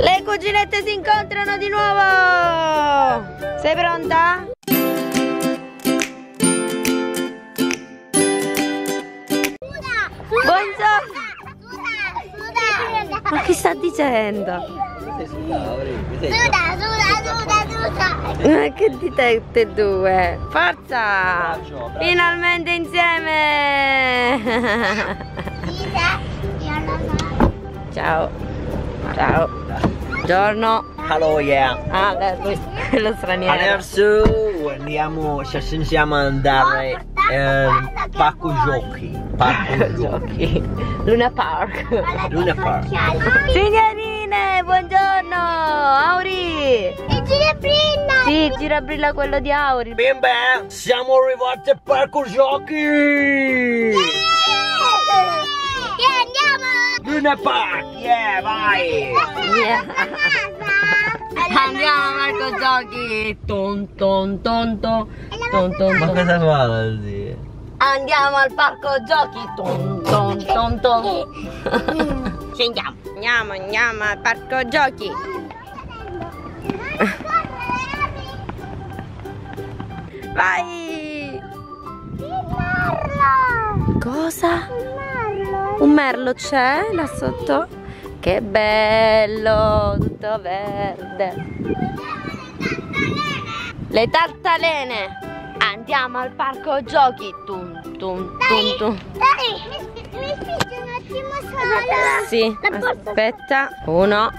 Le cuginette si incontrano di nuovo! Sei pronta? Buongiorno! Ma che sta dicendo? Ma che dite tutte e due? Forza! Finalmente insieme! Ciao! Ciao! Buongiorno! Hello, yeah! Ah, lo straniero! Adesso andiamo, ci sentiamo andare parco giochi! Parco giochi! Luna Park! Luna Park! Signorine, buongiorno! Auri! Girabrilla! Sì, Girabrilla quello di Auri. Bimbe, siamo arrivati al parco giochi! Yeah! Andiamo! Luna Park! Yeah, vai! Yeah. Andiamo al parco giochi! Ton ton ton ton ton ton. Ma cosa fa così? Andiamo al parco giochi! Ton ton ton ton. Scendiamo! Andiamo, andiamo al parco giochi! Vai! Il merlo! Cosa? Il merlo! Un merlo c'è là sotto? Che bello! Tutto verde! Le tartalene! Andiamo al parco giochi! Tum tum tum tum! Dai! Mi spingi un attimo solo! Sì, aspetta! 1,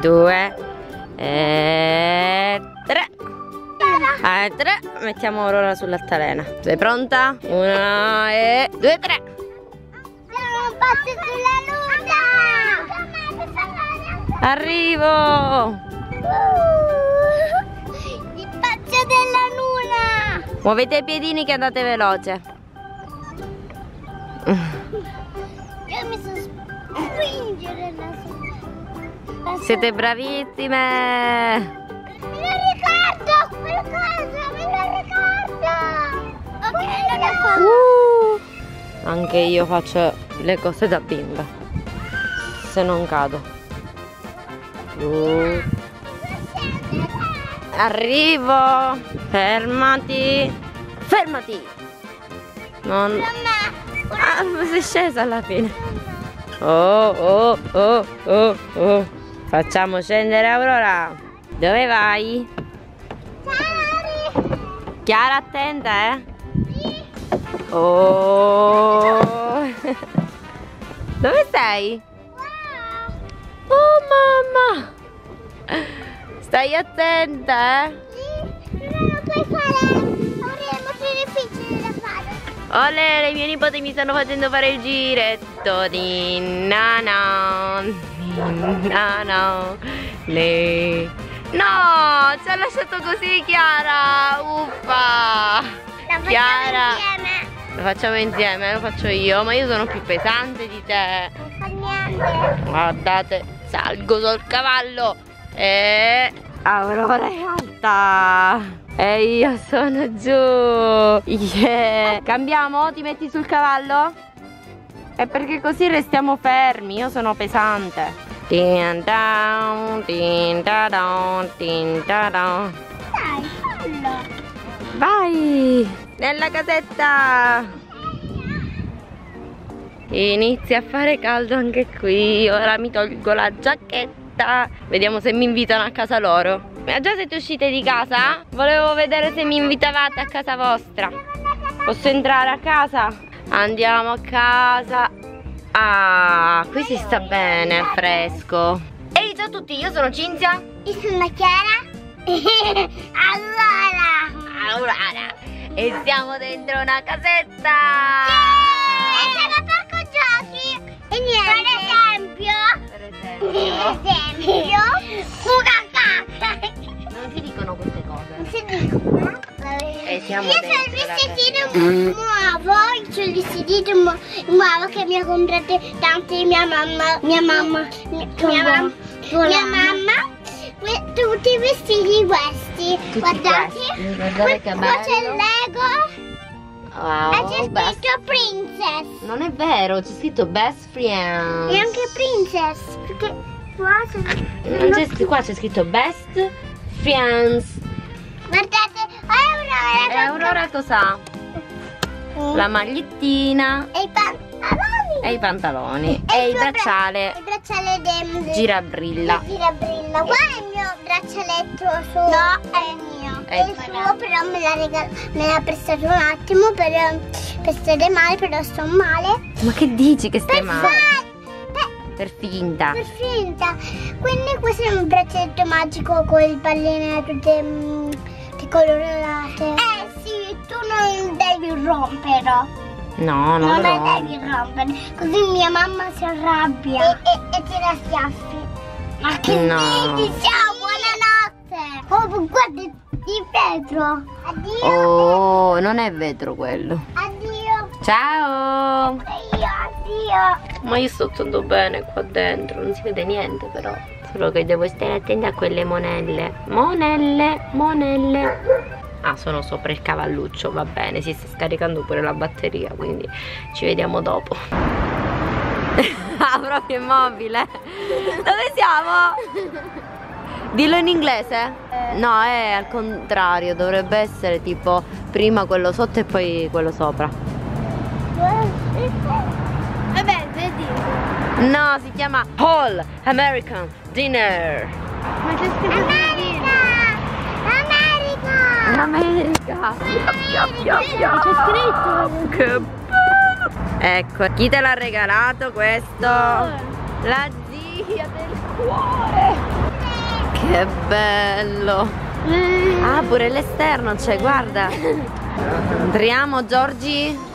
2 e 3! Alle 3 mettiamo Aurora sull'altalena. Sei pronta? 1, 2, 3. Siamo un po' sulla luna. Arrivo. Il pazzo della luna. Muovete i piedini che andate veloce. Io mi so spingere la sua. Siete bravissime. Anche io faccio le cose da bimba, se non cado. Arrivo. Fermati. Fermati. Non... Ah, sei scesa alla fine. Oh, oh, oh, oh, oh. Facciamo scendere Aurora. Dove vai? Chiara, attenta, eh. Oh. Dove sei? Wow. Oh mamma! Stai attenta, eh? Sì, non puoi fare, è molto difficile da fare. Olè, le mie nipoti mi stanno facendo fare il giretto di nana. Nana. Le. No, ci ha lasciato così Chiara. Uffa. Chiara. Lo facciamo insieme, lo faccio io, ma io sono più pesante di te. Non fa niente. Guardate, salgo sul cavallo. E Aurora è alta. E io sono giù. Yeah. Cambiamo, ti metti sul cavallo? È perché così restiamo fermi, io sono pesante. Tin down, tin da down, tin da down. Dai, fallo. Vai. Nella casetta! Inizia a fare caldo anche qui. Ora mi tolgo la giacchetta. Vediamo se mi invitano a casa loro. Ma già siete uscite di casa? Volevo vedere se mi invitavate a casa vostra. Posso entrare a casa? Andiamo a casa. Ah, qui si sta bene, è fresco. Ehi, ciao a tutti, io sono Cinzia. Io sono Chiara. Aurora. E siamo dentro una casetta! Sì! Siamo a parco giochi! E niente! Per esempio! Non si dicono queste cose! Non si dicono! E siamo io ho il vestitino nuovo! C'ho il vestitino nuovo che mi ha comprato tante mia mamma! Tutti i vestiti questi, guardate, guardate che bello. Qua c'è il Lego, wow, e c'è scritto Princess. Non è vero, c'è scritto Best Friends. E anche Princess, perché Qua c'è scritto Best Fiance. Guardate, Aurora cosa? La magliettina e i pantaloni. E il bracciale. Il bracciale del girabrilla. Qua è il mio braccialetto suo. No, è il mio. È il suo, però me l'ha prestato un attimo per stare male, però sto male. Ma che dici che stai male? Per finta. Per finta. Quindi questo è un braccialetto magico con le palline tutte colorate. Sì, tu non devi romperlo. No, non lo devi rompere. Così mia mamma si arrabbia e ti la schiaffi. Ma che dici? Ciao, buonanotte. Oh, guarda, di vetro. Addio. Oh, non è vetro quello. Addio. Ciao. Addio. Ma io sto tutto bene qua dentro, non si vede niente però. Solo che devo stare attenta a quelle monelle. Ah, sono sopra il cavalluccio, va bene, si sta scaricando pure la batteria, quindi ci vediamo dopo. Ah, proprio immobile. Dove siamo? Dillo in inglese? No, è al contrario, dovrebbe essere tipo prima quello sotto e poi quello sopra. Vabbè, vedi. No, si chiama All American Dinner. Ma c'è scritto America. C'è scritto. Che bello. Ecco, chi te l'ha regalato questo? La zia del cuore. Che bello. Ah, pure l'esterno c'è, guarda. Entriamo, Giorgi.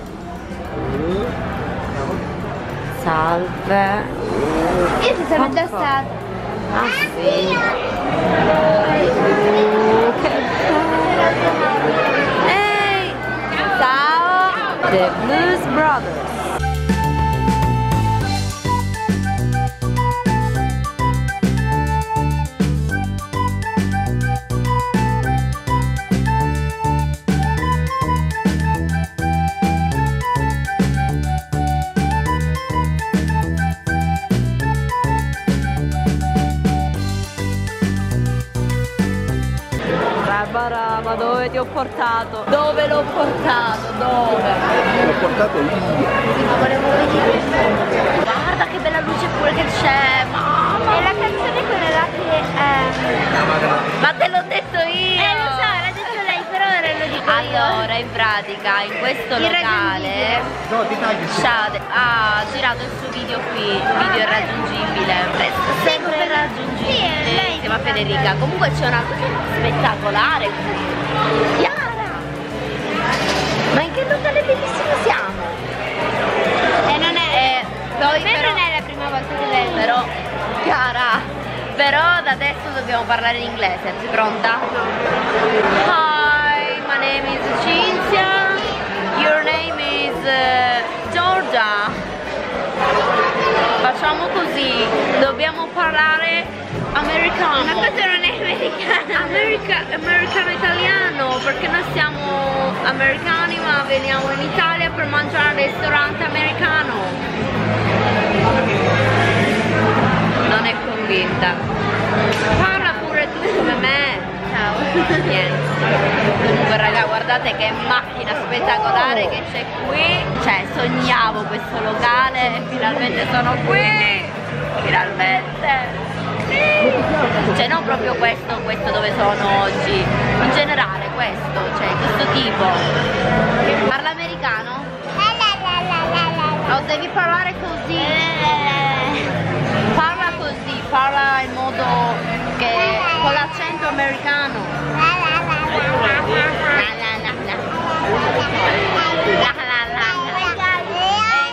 Salve. Io ti sono già stato. Ah sì. Ehi, ciao. The Blues Brothers. Ma dove ti ho portato? Dove l'ho portato? Dove? L'ho portato lì. Ma volevo vedere. Guarda che bella luce pure che c'è. Mamma. E la canzone quella là che è... Ma te l'ho detto io. Lo so, l'ha detto lei, però ora lo dico io. Allora, in pratica, in questo locale... No, ti taglio. Shade ha girato il suo video qui. Il video irraggiungibile. Sempre irraggiungibile. Sì, ma Federica, comunque c'è una cosa spettacolare qui. Chiara! Ma in che locale bellissimo siamo? Non è. Per me però, non è la prima volta che lei. Però, Chiara, però da adesso dobbiamo parlare in inglese, sei pronta? Hi, my name is Cinzia. Your name is Georgia. Facciamo così, dobbiamo parlare. Americano. Ma questo non è americano. Americano italiano, perché noi siamo americani ma veniamo in Italia per mangiare al ristorante americano. Non è convinta. Parla pure tu come me. Ciao. Comunque raga, guardate che macchina spettacolare che c'è qui. Cioè, sognavo questo locale e finalmente sono qui. Finalmente. Cioè non proprio questo dove sono oggi, in generale questo, cioè questo tipo. Parla americano? O devi parlare così? Parla così, parla in modo che con l'accento americano.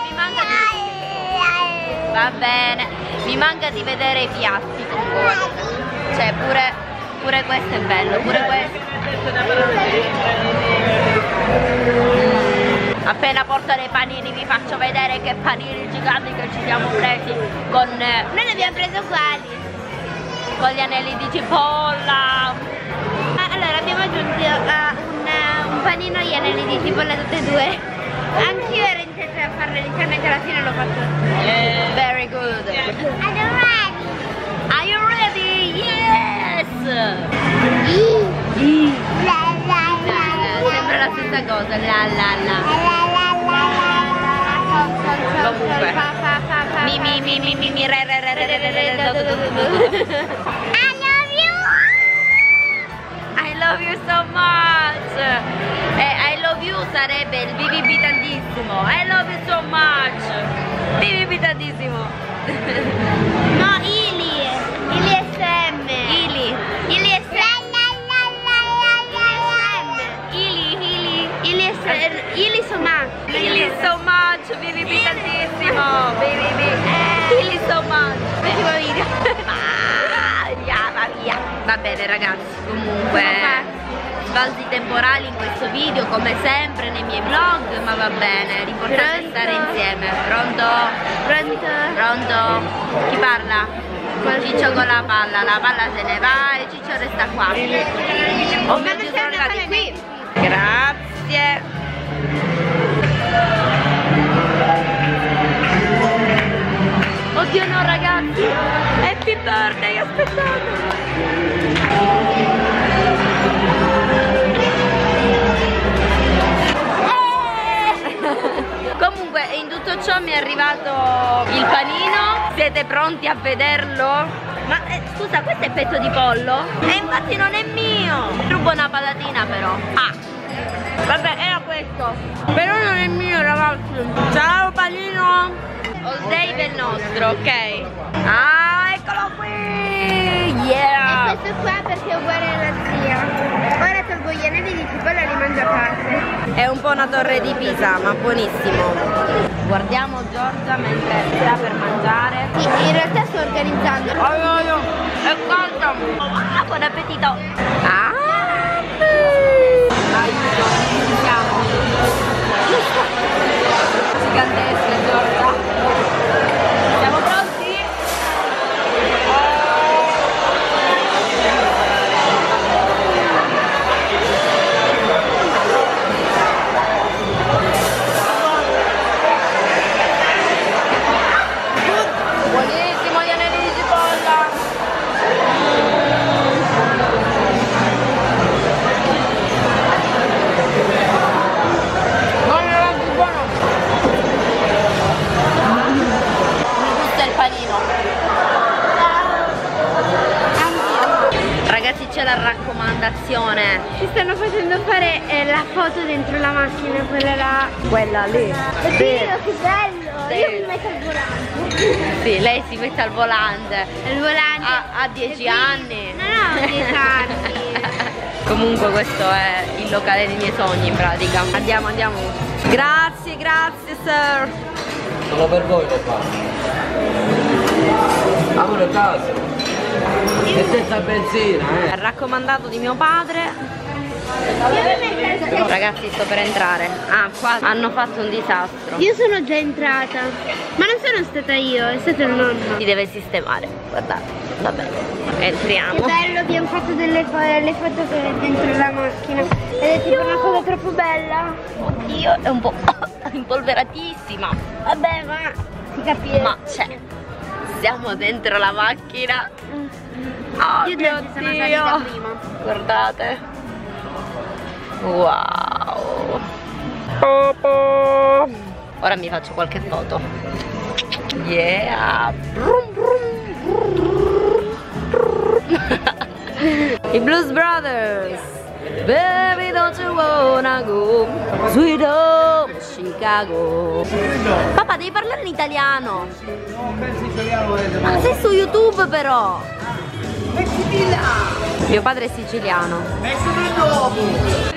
Mi manca di... Va bene. Mi manca di vedere i piatti comunque. Cioè pure questo è bello, pure questo. Appena porto dei panini vi faccio vedere che panini giganti che ci siamo presi con... Noi ne abbiamo preso quali? Con gli anelli di cipolla. Allora abbiamo aggiunto un panino agli anelli di cipolla tutte e due. Anch'io ero intenta a farlo inizialmente, alla fine l'ho fatto. Very good. A domani. questa cosa, la mi re I love you so much. I love you sarebbe il BBB tantissimo. I love you so much. BBB tantissimo. No, Ili. Ili SM. Ili. Ili SM. Ili, Ili. Ili SM. Ili so much. Ili so much. BBB tantissimo. BBB. Ili so much. Va bene ragazzi, comunque sbalzi temporali in questo video come sempre nei miei vlog, ma va bene, l'importante è stare insieme. Pronto? Pronto? Pronto? Chi parla? Ciccio con la palla se ne va e Ciccio resta qua. Oh mio Dio, sono arrivati qui. Grazie. Oddio no ragazzi, happy birthday, aspettate. Comunque in tutto ciò mi è arrivato il panino, siete pronti a vederlo? Ma scusa, questo è petto di pollo? E infatti non è mio! Rubo una patatina però. Ah! Vabbè, era questo. Però non è mio ragazzi. Ciao panino! All day del nostro, ok? Ah, eccolo qui! Yeah! E questo qua perché è uguale alla zia. Ora tolgo gli anelli di cipolla e li mangio a parte. È un po' una torre di Pisa, ma buonissimo. Guardiamo Giorgia mentre sta per mangiare. In realtà sto organizzando. Oh, è caldo! Ah, buon appetito! Ah! Gigantesca Giorgia! Ci stanno facendo fare la foto dentro la macchina, quella là. Quella lì. Oddio, che bello! Sì. Io mi metto al volante. Sì, lei si mette al volante. Al volante. A 10 anni. No, a 10 anni. Comunque questo è il locale dei miei sogni in pratica. Andiamo, andiamo. Grazie, grazie sir. Solo per voi lo faccio. Amore caso. E senza benzina, eh! Raccomandato di mio padre. Ragazzi, sto per entrare. Ah, qua hanno fatto un disastro. Io sono già entrata. Ma non sono stata io, è stato il nonno. Si deve sistemare, guardate. Va bene, entriamo. Che bello, abbiamo fatto delle foto dentro la macchina. Ed è tipo una cosa troppo bella. Oddio, è un po' impolveratissima. Vabbè, ma si capisce. Ma c'è. Siamo dentro la macchina. Oh io mio Dio, prima. Guardate. Wow. Ora mi faccio qualche foto. Yeah. I Blues Brothers. Baby don't you wanna go sweet home Chicago. Papà devi parlare in italiano. Ma sei su YouTube però. Mio padre è siciliano.